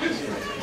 she didn't.